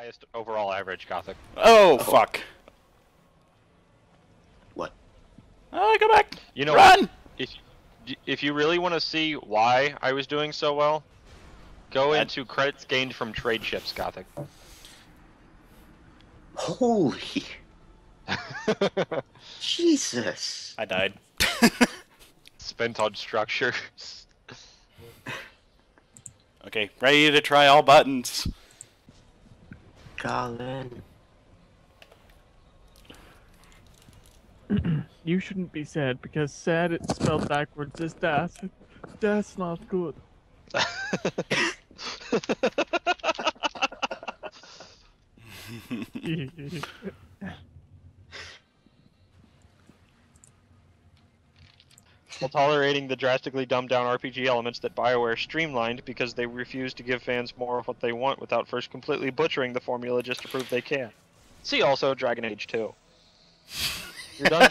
Highest overall average, Gothic. Oh, fuck. What? Go back! You know, run! If you really want to see why I was doing so well, go into credits gained from trade ships, Gothic. Holy... Jesus. I died. Spent on structures. Okay, ready to try all buttons. Colin. You shouldn't be sad, because sad it's spelled backwards is death. That's not good. While tolerating the drastically dumbed-down RPG elements that BioWare streamlined because they refuse to give fans more of what they want without first completely butchering the formula just to prove they can. See also Dragon Age 2. You're done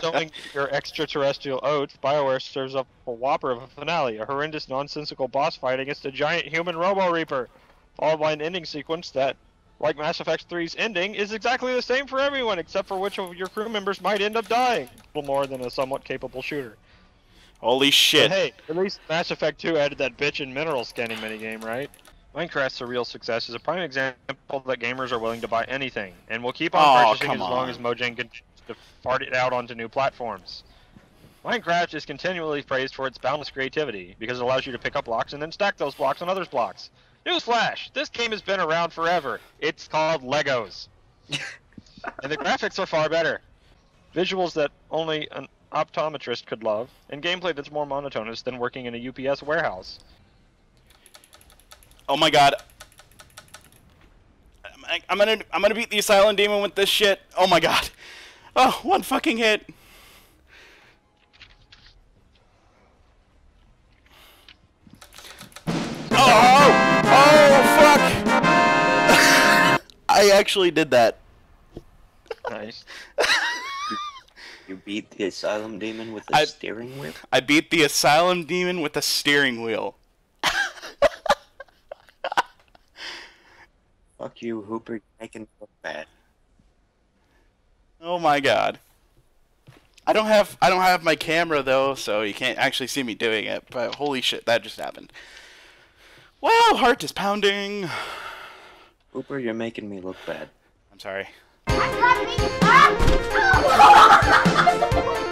sowing your extraterrestrial oats, BioWare serves up a whopper of a finale, a horrendous nonsensical boss fight against a giant human robo-reaper, followed by an ending sequence that, like Mass Effect 3's ending, is exactly the same for everyone, except for which of your crew members might end up dying. A little more than a somewhat capable shooter. Holy shit. But hey, at least Mass Effect 2 added that bitchin' mineral scanning minigame, right? Minecraft's surreal success is a prime example that gamers are willing to buy anything, and will keep on purchasing as long as Mojang can fart it out onto new platforms. Minecraft is continually praised for its boundless creativity, because it allows you to pick up blocks and then stack those blocks on others' blocks. Newsflash! This game has been around forever. It's called Legos. And the graphics are far better. Visuals that only an optometrist could love, and gameplay that's more monotonous than working in a UPS warehouse. Oh my god. I'm gonna beat the Asylum Demon with this shit. Oh my god. Oh, one fucking hit. Oh fuck. I actually did that. Nice. You beat the Asylum Demon with a steering wheel? I beat the Asylum Demon with a steering wheel. Fuck you, Hooper. I can look bad. Oh my god. I don't have my camera though, so you can't actually see me doing it, but holy shit, that just happened. Well, heart is pounding. Hooper, you're making me look bad. I'm sorry. I'm